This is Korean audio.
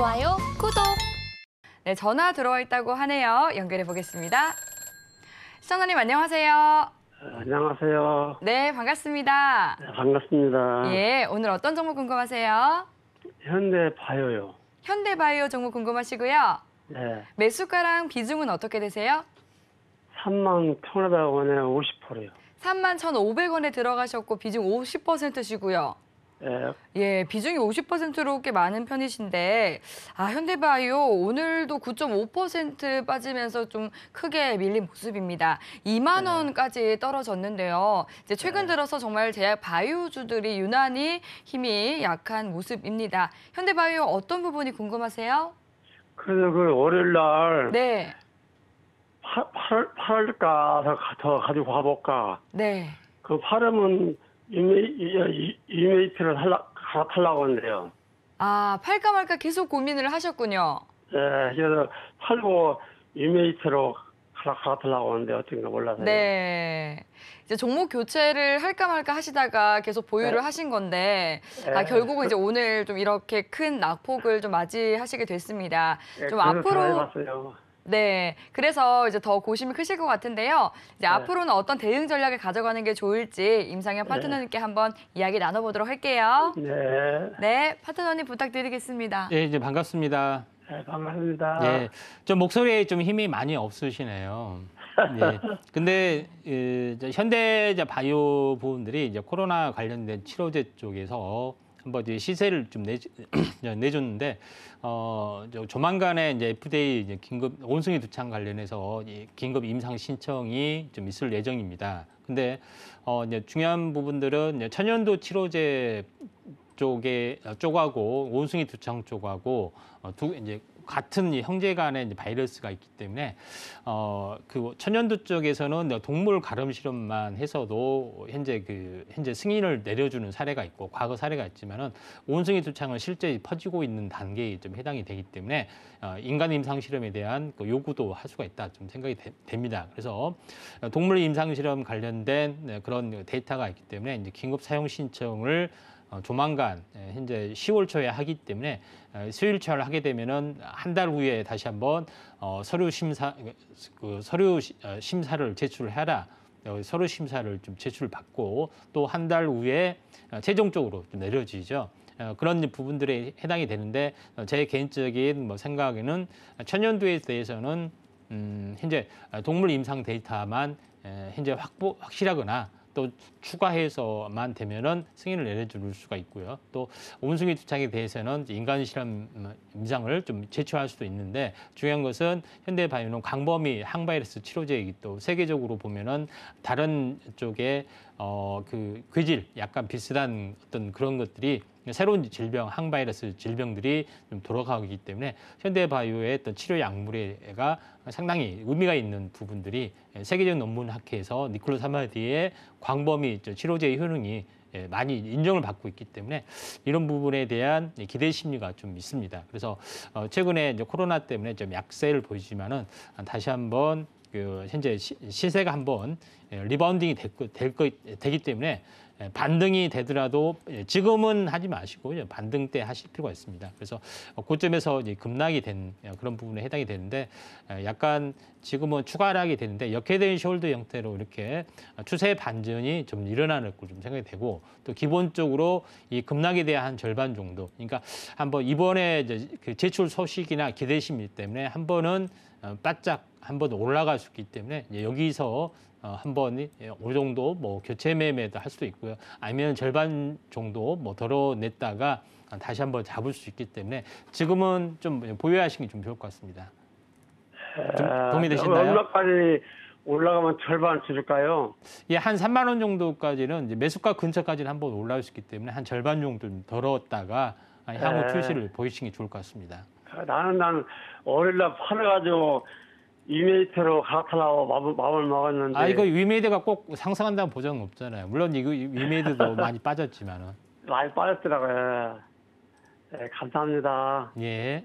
좋아요, 구독. 네, 전화 들어와 있다고 하네요. 연결해 보겠습니다. 시청자님 안녕하세요. 안녕하세요. 네, 반갑습니다. 네, 반갑습니다. 예, 오늘 어떤 정보 궁금하세요? 현대바이오요. 현대바이오 정보 궁금하시고요. 네. 매수가랑 비중은 어떻게 되세요? 31,500원에 50%요. 31,500원에 들어가셨고 비중 50%시고요. 네. 예, 비중이 50%로 꽤 많은 편이신데 아, 현대바이오 오늘도 9.5% 빠지면서 좀 크게 밀린 모습입니다. 2만 원까지 떨어졌는데요. 이제 최근 들어서 정말 제약 바이오주들이 유난히 힘이 약한 모습입니다. 현대바이오 어떤 부분이 궁금하세요? 그래서 그 월요일 날 네. 팔을까 더 가지고 가볼까. 네. 그 팔으면 이메이피를 갈아타려고 하는데요. 아, 팔까 말까 계속 고민을 하셨군요. 네, 그래서 팔고 이메이피로 갈아타려고 하는데 어떤가 몰라서요. 네, 이제 종목 교체를 할까 말까 하시다가 계속 보유를 네. 하신 건데 네. 아, 결국은 이제 오늘 좀 이렇게 큰 낙폭을 좀 맞이하시게 됐습니다. 네, 좀 앞으로. 네, 그래서 이제 더 고심이 크실 것 같은데요. 이제 네. 앞으로는 어떤 대응 전략을 가져가는 게 좋을지 임상현 파트너님께 네. 한번 이야기 나눠보도록 할게요. 네. 네, 파트너님 부탁드리겠습니다. 네, 이제 반갑습니다. 네, 반갑습니다. 네, 좀 목소리에 좀 힘이 많이 없으시네요. 네, 근데 현대바이오 부분들이 이제 코로나 관련된 치료제 쪽에서 한번 이제 시세를 좀 내줬는데 조만간에 이제 FDA 이제 긴급 온숭이 두창 관련해서 이 긴급 임상 신청이 좀 있을 예정입니다. 근데 이제 중요한 부분들은 이제 천연두 치료제 쪽하고 온숭이 두창 쪽하고 두 이제 같은 형제간의 이제 바이러스가 있기 때문에 그 천연두 쪽에서는 동물 가름 실험만 해서도 현재 승인을 내려주는 사례가 있고 과거 사례가 있지만은 온숭이 두창은 실제 퍼지고 있는 단계에 좀 해당이 되기 때문에 인간 임상 실험에 대한 그 요구도 할 수가 있다 좀 생각이 됩니다. 그래서 동물 임상 실험 관련된 그런 데이터가 있기 때문에 이제 긴급 사용 신청을 조만간 현재 10월 초에 하기 때문에 수요일 처를 하게 되면은 한 달 후에 다시 한번 서류 심사를 제출해라. 서류 심사를 좀 제출받고 또 한 달 후에 최종적으로 좀 내려지죠. 그런 부분들에 해당이 되는데 제 개인적인 뭐 생각에는 천연두에 대해서는 현재 동물 임상 데이터만 현재 확실하거나. 또 추가해서만 되면은 승인을 내려줄 수가 있고요. 또 온숭이 두창에 대해서는 인간 실험 임상을 좀 제출할 수도 있는데 중요한 것은 현대바이오는 광범위 항바이러스 치료제이기 또 세계적으로 보면은 다른 쪽에 그 괴질 약간 비슷한 어떤 그런 것들이 새로운 질병, 항바이러스 질병들이 좀 돌아가기 때문에 현대바이오의 어떤 치료 약물에가 상당히 의미가 있는 부분들이 세계적 논문 학회에서 니콜라스 하마디의 광범위 치료제의 효능이 많이 인정을 받고 있기 때문에 이런 부분에 대한 기대 심리가 좀 있습니다. 그래서 최근에 이제 코로나 때문에 좀 약세를 보이지만은 다시 한번 그 현재 시세가 한번 리바운딩이 되기 때문에 반등이 되더라도 지금은 하지 마시고 반등 때 하실 필요가 있습니다. 그래서 고점에서 이제 급락이 된 그런 부분에 해당이 되는데 약간 지금은 추가 하락이 되는데 역회된 숄더 형태로 이렇게 추세 반전이 좀 일어나는 걸로 좀 생각이 되고 또 기본적으로 이 급락에 대한 한 절반 정도 그러니까 한번 이번에 이제 그 제출 소식이나 기대심 때문에 한 번은 바짝 한번 올라갈 수 있기 때문에 여기서 한번 어느 정도 뭐 교체 매매도 할 수도 있고요. 아니면 절반 정도 뭐 덜어냈다가 다시 한번 잡을 수 있기 때문에 지금은 좀 보유하시는 게 좀 좋을 것 같습니다. 좀 도움이 되시나요? 얼마까지 올라가면 절반 줄일까요? 예, 한 3만 원 정도까지는 이제 매수가 근처까지는 한번 올라올 수 있기 때문에 한 절반 정도 덜었다가 향후 출시를 보이시는 게 좋을 것 같습니다. 나는 월요일날 팔아가지고 위메이트로 갈아타려고 마음을 먹었는데. 아, 이거 위메이트가 꼭 상승한다는 보장은 없잖아요. 물론 이거 위메이트도 많이 빠졌지만은. 많이 빠졌더라고요. 네, 감사합니다. 예.